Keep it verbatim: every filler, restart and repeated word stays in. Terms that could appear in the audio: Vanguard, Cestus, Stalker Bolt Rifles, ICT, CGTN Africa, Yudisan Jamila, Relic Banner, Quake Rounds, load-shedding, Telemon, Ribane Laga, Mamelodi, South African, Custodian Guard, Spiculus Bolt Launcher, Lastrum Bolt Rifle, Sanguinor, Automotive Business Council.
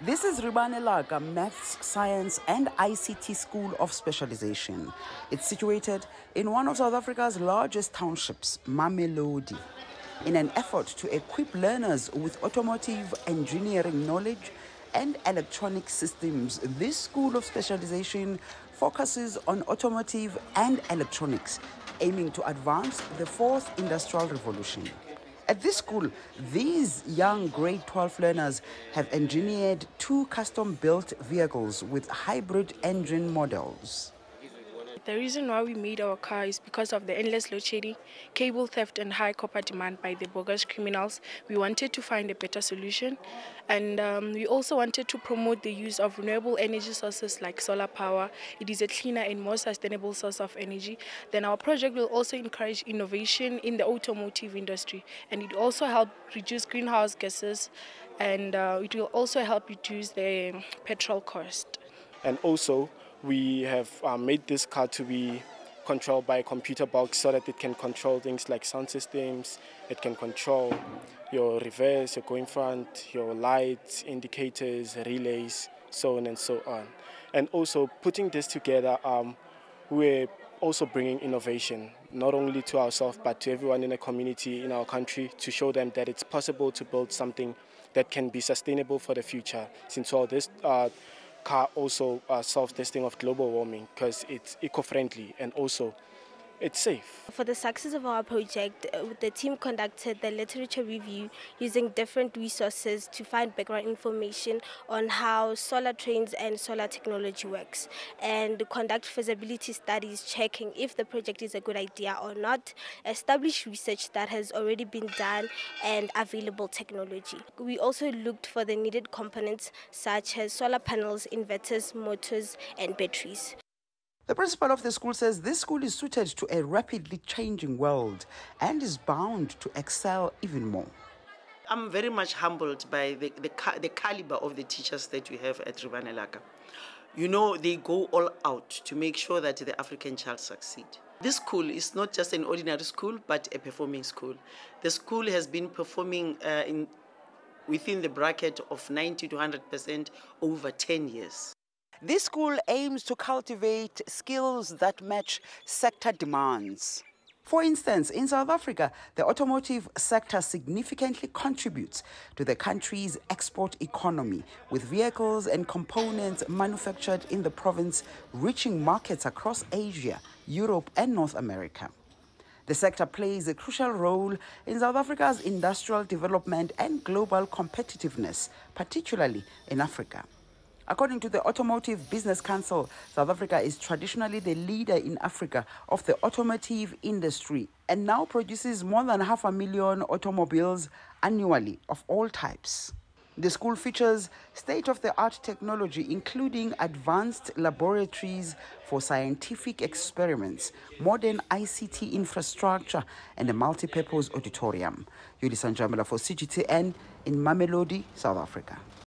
This is Ribane Laga Maths, Science and I C T School of Specialization. It's situated in one of South Africa's largest townships, Mamelodi. In an effort to equip learners with automotive engineering knowledge and electronic systems, this school of specialization focuses on automotive and electronics, aiming to advance the fourth industrial revolution. At this school, these young grade twelve learners have engineered two custom-built vehicles with hybrid engine models. The reason why we made our car is because of the endless load shedding, cable theft and high copper demand by the bogus criminals. We wanted to find a better solution, and um, we also wanted to promote the use of renewable energy sources like solar power. It is a cleaner and more sustainable source of energy. Then our project will also encourage innovation in the automotive industry, and it also help reduce greenhouse gases, and uh, it will also help reduce the um, petrol cost. And also, we have uh, made this car to be controlled by a computer box so that it can control things like sound systems. It can control your reverse, your going front, your lights, indicators, relays, so on and so on. And also putting this together, um, we're also bringing innovation, not only to ourselves but to everyone in the community, in our country, to show them that it's possible to build something that can be sustainable for the future, since all this uh, car also uh, solves this thing of global warming because it's eco-friendly and also it's safe. For the success of our project, uh, the team conducted the literature review using different resources to find background information on how solar trains and solar technology works, and conduct feasibility studies checking if the project is a good idea or not, establish research that has already been done and available technology. We also looked for the needed components such as solar panels, inverters, motors and batteries. The principal of the school says this school is suited to a rapidly changing world and is bound to excel even more. I'm very much humbled by the, the, the caliber of the teachers that we have at Ribane Laga. You know, they go all out to make sure that the African child succeeds. This school is not just an ordinary school, but a performing school. The school has been performing uh, in, within the bracket of ninety to one hundred percent over ten years. This school aims to cultivate skills that match sector demands. For instance, in South Africa, the automotive sector significantly contributes to the country's export economy, with vehicles and components manufactured in the province reaching markets across Asia, Europe, and North America. The sector plays a crucial role in South Africa's industrial development and global competitiveness, particularly in Africa. According to the Automotive Business Council, South Africa is traditionally the leader in Africa of the automotive industry and now produces more than half a million automobiles annually of all types. The school features state-of-the-art technology, including advanced laboratories for scientific experiments, modern I C T infrastructure, and a multi-purpose auditorium. Yudisan Jamila for C G T N in Mamelodi, South Africa.